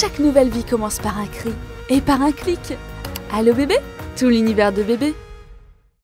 Chaque nouvelle vie commence par un cri et par un clic. Allô bébé, tout l'univers de bébé.